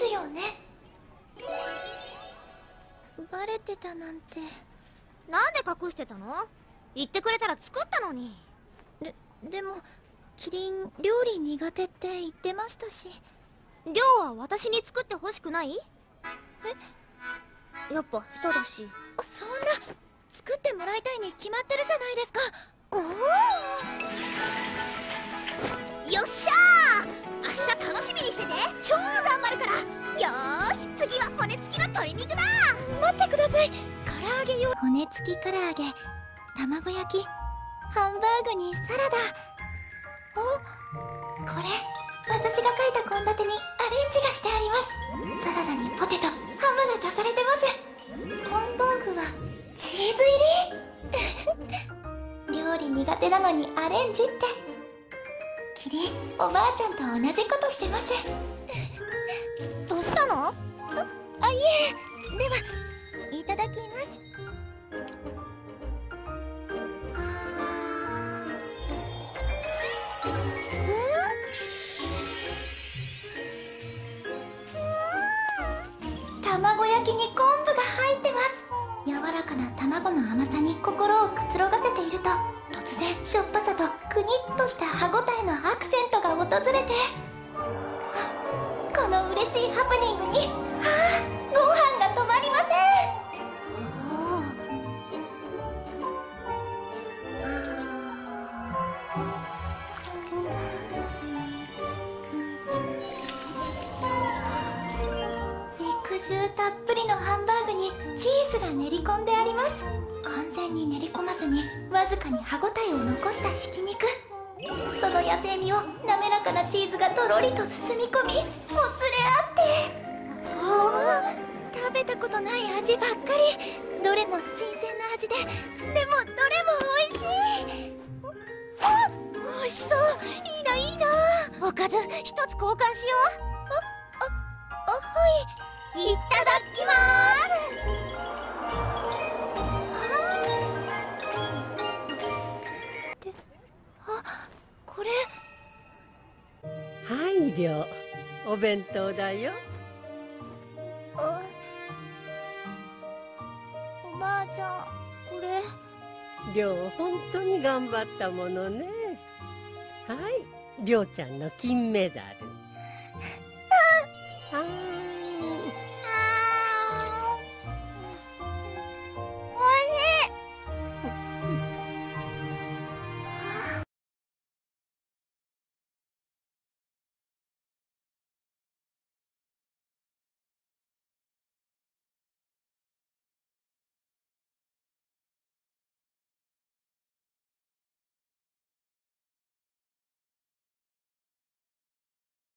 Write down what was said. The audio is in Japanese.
ですよね。バレてたなんて。なんで隠してたの？言ってくれたら作ったのに。でもキリン料理苦手って言ってましたし。寮は私に作ってほしくない？え？やっぱ下手だし。そんな、作ってもらいたいに決まってるじゃないですか。おお、よっしゃー、明日楽しみにしてね。超頑張るから。よーし、次は骨付きの鶏肉だ。待ってください、唐揚げ用骨付き唐揚げ、卵焼き、ハンバーグにサラダ。お、これ私が書いた献立にアレンジがしてあります。サラダにポテト、ハムが足されてます。ハンバーグはチーズ入り料理苦手なのにアレンジって。キリン、おばあちゃんと同じことしてます。どうしたの？あ、いえ。では、いただきます。卵焼きに昆布が入ってます。柔らかな卵の甘さに心をくつろがせていると、突然しょっぱさとクニッとした歯ごたえのアクセントが訪れて、この嬉しいハプニングに、あー、ご飯が止まりません。たっぷりのハンバーグにチーズが練り込んであります。完全に練り込まずに、わずかに歯ごたえを残したひき肉、その野生味を滑らかなチーズがとろりと包み込み、もつれ合って、おお、食べたことない味ばっかり。どれも新鮮な味で、でもどれも美味しい。あ、美味しそう。いいな、いいな。おかず一つ交換しよう。あ、はい。いただきまーす。で、これ。はい、寮。お弁当だよ。おばあちゃん、これ。寮、本当に頑張ったものね。はい、寮ちゃんの金メダル。はい。